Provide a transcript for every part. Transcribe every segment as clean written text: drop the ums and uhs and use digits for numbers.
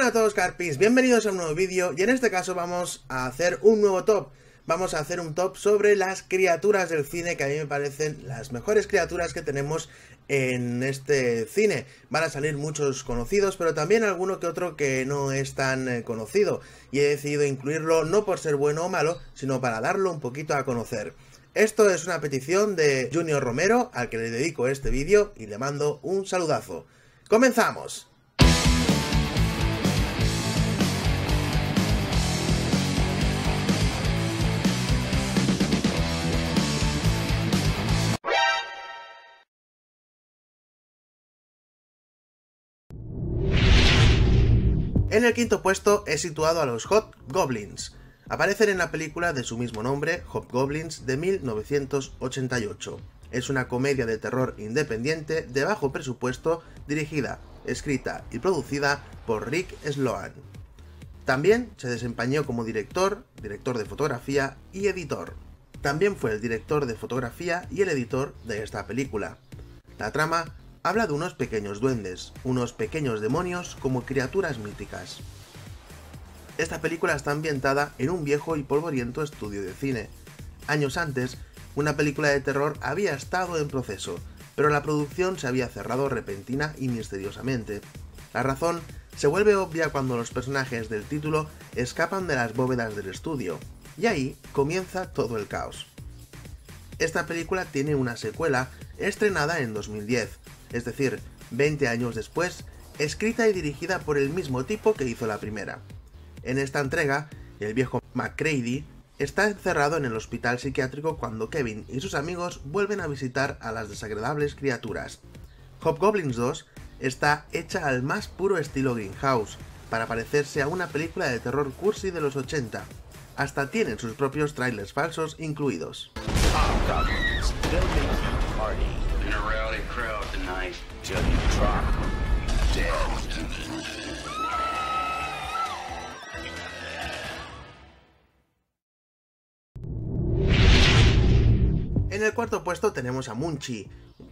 Hola a todos carpis, bienvenidos a un nuevo vídeo y en este caso vamos a hacer un nuevo top. Vamos a hacer un top sobre las criaturas del cine que a mí me parecen las mejores criaturas que tenemos en este cine. Van a salir muchos conocidos, pero también alguno que otro que no es tan conocido. Y he decidido incluirlo no por ser bueno o malo, sino para darlo un poquito a conocer. Esto es una petición de Junior Romero, al que le dedico este vídeo y le mando un saludazo. ¡Comenzamos! En el quinto puesto he situado a los Hobgoblins. Aparecen en la película de su mismo nombre, Hobgoblins, de 1988. Es una comedia de terror independiente de bajo presupuesto dirigida, escrita y producida por Rick Sloan. También se desempeñó como director, director de fotografía y editor. También fue el director de fotografía y el editor de esta película. La trama habla de unos pequeños duendes, unos pequeños demonios como criaturas míticas. Esta película está ambientada en un viejo y polvoriento estudio de cine. Años antes, una película de terror había estado en proceso, pero la producción se había cerrado repentina y misteriosamente. La razón se vuelve obvia cuando los personajes del título escapan de las bóvedas del estudio, y ahí comienza todo el caos. Esta película tiene una secuela estrenada en 2010, es decir, 20 años después, escrita y dirigida por el mismo tipo que hizo la primera. En esta entrega, el viejo McCready está encerrado en el hospital psiquiátrico cuando Kevin y sus amigos vuelven a visitar a las desagradables criaturas. Hobgoblins 2 está hecha al más puro estilo Grindhouse, para parecerse a una película de terror cursi de los 80. Hasta tienen sus propios trailers falsos incluidos. En el cuarto puesto tenemos a Munchies,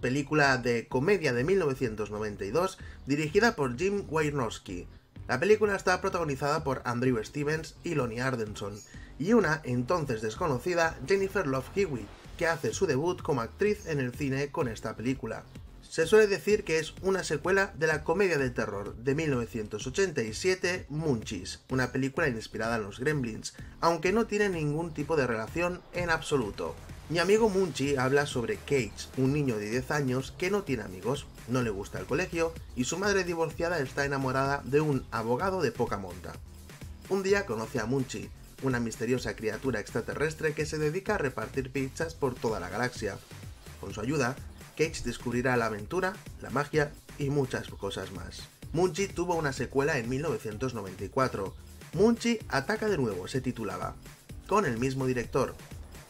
película de comedia de 1992 dirigida por Jim Wynorski. La película está protagonizada por Andrew Stevens y Lonnie Anderson y una entonces desconocida Jennifer Love Hewitt, que hace su debut como actriz en el cine con esta película. Se suele decir que es una secuela de la comedia de terror de 1987 Munchies, una película inspirada en los Gremlins, aunque no tiene ningún tipo de relación en absoluto. Mi amigo Munchie habla sobre Cage, un niño de 10 años que no tiene amigos, no le gusta el colegio y su madre divorciada está enamorada de un abogado de poca monta. Un día conoce a Munchie, una misteriosa criatura extraterrestre que se dedica a repartir pizzas por toda la galaxia. Con su ayuda, Cage descubrirá la aventura, la magia y muchas cosas más. Munchie tuvo una secuela en 1994. Munchie ataca de nuevo, se titulaba, con el mismo director.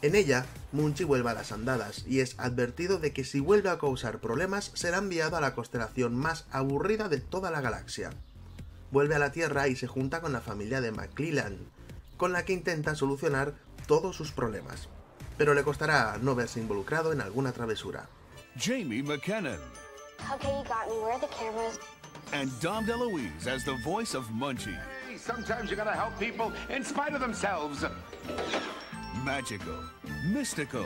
En ella, Munchie vuelve a las andadas y es advertido de que si vuelve a causar problemas será enviado a la constelación más aburrida de toda la galaxia. Vuelve a la Tierra y se junta con la familia de McClellan, con la que intenta solucionar todos sus problemas, pero le costará no verse involucrado en alguna travesura. Jamie McKinnon. Okay, you got me. Where are the cameras? And Dom DeLuise as the voice of Munchie. Hey, sometimes you gotta help people in spite of themselves. Magical, mystical,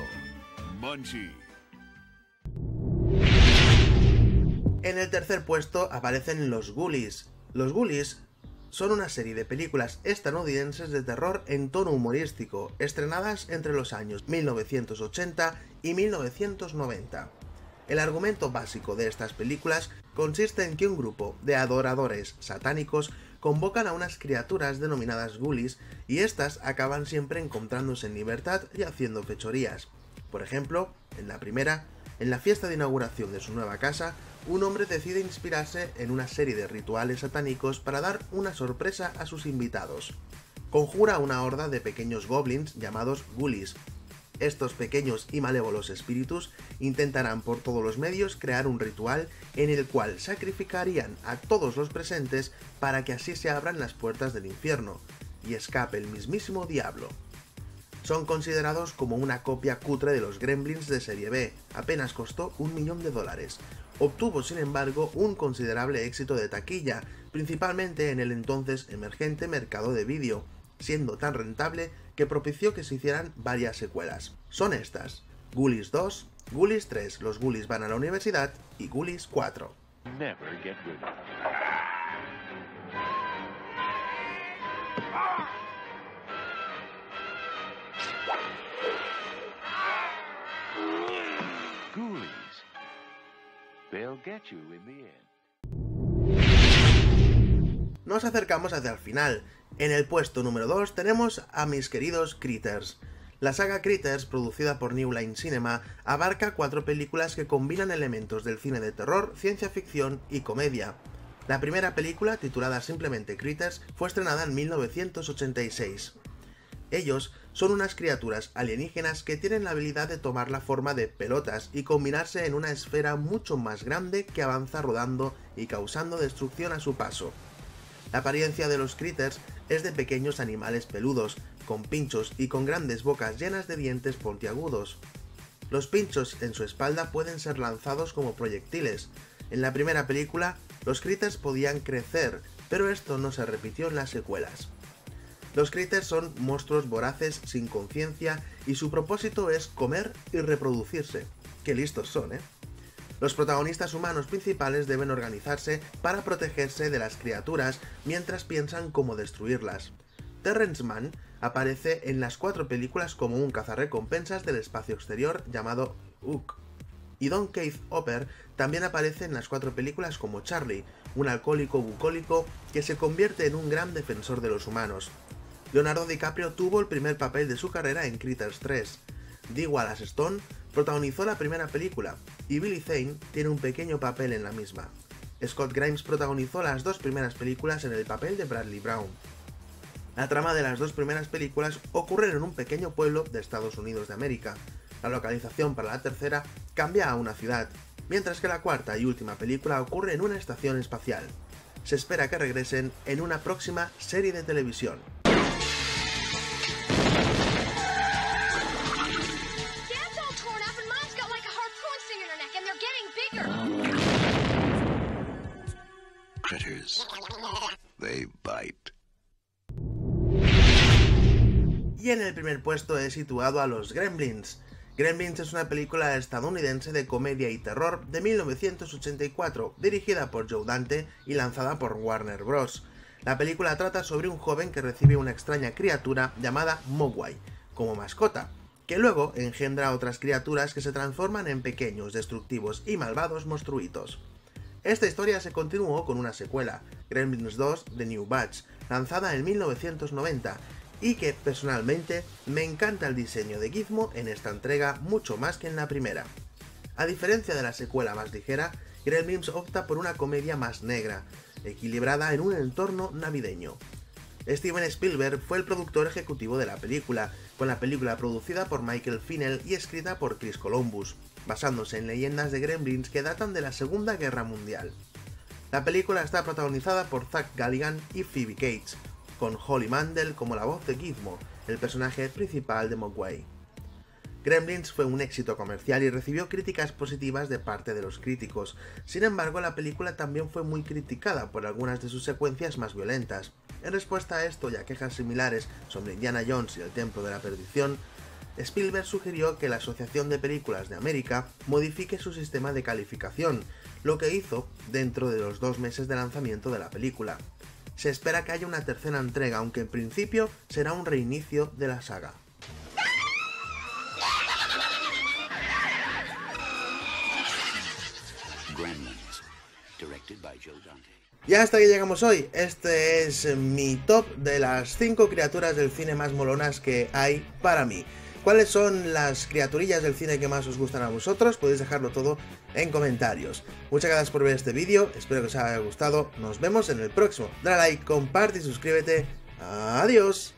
Munchie. En el tercer puesto aparecen los Ghoulies. Los Ghoulies son una serie de películas estadounidenses de terror en tono humorístico, estrenadas entre los años 1980 y 1990. El argumento básico de estas películas consiste en que un grupo de adoradores satánicos convocan a unas criaturas denominadas Ghoulies y éstas acaban siempre encontrándose en libertad y haciendo fechorías. Por ejemplo, en la primera, en la fiesta de inauguración de su nueva casa, un hombre decide inspirarse en una serie de rituales satánicos para dar una sorpresa a sus invitados. Conjura una horda de pequeños goblins llamados Ghoulies. Estos pequeños y malévolos espíritus intentarán por todos los medios crear un ritual en el cual sacrificarían a todos los presentes para que así se abran las puertas del infierno y escape el mismísimo diablo. Son considerados como una copia cutre de los Gremlins de serie B, apenas costó $1 millón. Obtuvo sin embargo un considerable éxito de taquilla, principalmente en el entonces emergente mercado de vídeo, siendo tan rentable que propició que se hicieran varias secuelas. Son estas: Ghoulies 2, Ghoulies 3, los Ghoulies van a la universidad, y Ghoulies 4. Nos acercamos hacia el final. En el puesto número 2 tenemos a mis queridos Critters. La saga Critters, producida por New Line Cinema, abarca 4 películas que combinan elementos del cine de terror, ciencia ficción y comedia. La primera película, titulada simplemente Critters, fue estrenada en 1986. Ellos son unas criaturas alienígenas que tienen la habilidad de tomar la forma de pelotas y combinarse en una esfera mucho más grande que avanza rodando y causando destrucción a su paso. La apariencia de los Critters es de pequeños animales peludos, con pinchos y con grandes bocas llenas de dientes puntiagudos. Los pinchos en su espalda pueden ser lanzados como proyectiles. En la primera película, los Critters podían crecer, pero esto no se repitió en las secuelas. Los Critters son monstruos voraces sin conciencia y su propósito es comer y reproducirse. ¡Qué listos son, eh! Los protagonistas humanos principales deben organizarse para protegerse de las criaturas mientras piensan cómo destruirlas. Terrence Mann aparece en las 4 películas como un cazarrecompensas del espacio exterior llamado Ook. Y Don Keith Hopper también aparece en las 4 películas como Charlie, un alcohólico bucólico que se convierte en un gran defensor de los humanos. Leonardo DiCaprio tuvo el primer papel de su carrera en Critters 3. Dee Wallace Stone protagonizó la primera película y Billy Zane tiene un pequeño papel en la misma. Scott Grimes protagonizó las 2 primeras películas en el papel de Bradley Brown. La trama de las 2 primeras películas ocurre en un pequeño pueblo de Estados Unidos de América. La localización para la tercera cambia a una ciudad, mientras que la 4ª y última película ocurre en una estación espacial. Se espera que regresen en una próxima serie de televisión. Y en el primer puesto he situado a los Gremlins. Gremlins es una película estadounidense de comedia y terror de 1984, dirigida por Joe Dante y lanzada por Warner Bros. La película trata sobre un joven que recibe una extraña criatura llamada Mogwai como mascota, que luego engendra otras criaturas que se transforman en pequeños, destructivos y malvados monstruitos. Esta historia se continuó con una secuela, Gremlins 2 The New Batch, lanzada en 1990, y que, personalmente, me encanta el diseño de Gizmo en esta entrega mucho más que en la primera. A diferencia de la secuela más ligera, Gremlins opta por una comedia más negra, equilibrada en un entorno navideño. Steven Spielberg fue el productor ejecutivo de la película, con la película producida por Michael Finnell y escrita por Chris Columbus, basándose en leyendas de Gremlins que datan de la Segunda Guerra Mundial. La película está protagonizada por Zach Galligan y Phoebe Cates, con Holly Mandel como la voz de Gizmo, el personaje principal de Mogwai. Gremlins fue un éxito comercial y recibió críticas positivas de parte de los críticos. Sin embargo, la película también fue muy criticada por algunas de sus secuencias más violentas. En respuesta a esto y a quejas similares sobre Indiana Jones y el Templo de la Perdición, Spielberg sugirió que la Asociación de Películas de América modifique su sistema de calificación, lo que hizo dentro de los 2 meses de lanzamiento de la película. Se espera que haya una tercera entrega, aunque en principio será un reinicio de la saga. Y hasta aquí llegamos hoy. Este es mi top de las 5 criaturas del cine más molonas que hay para mí. ¿Cuáles son las criaturillas del cine que más os gustan a vosotros? Podéis dejarlo todo en comentarios. Muchas gracias por ver este vídeo, espero que os haya gustado. Nos vemos en el próximo. Dale like, comparte y suscríbete. Adiós.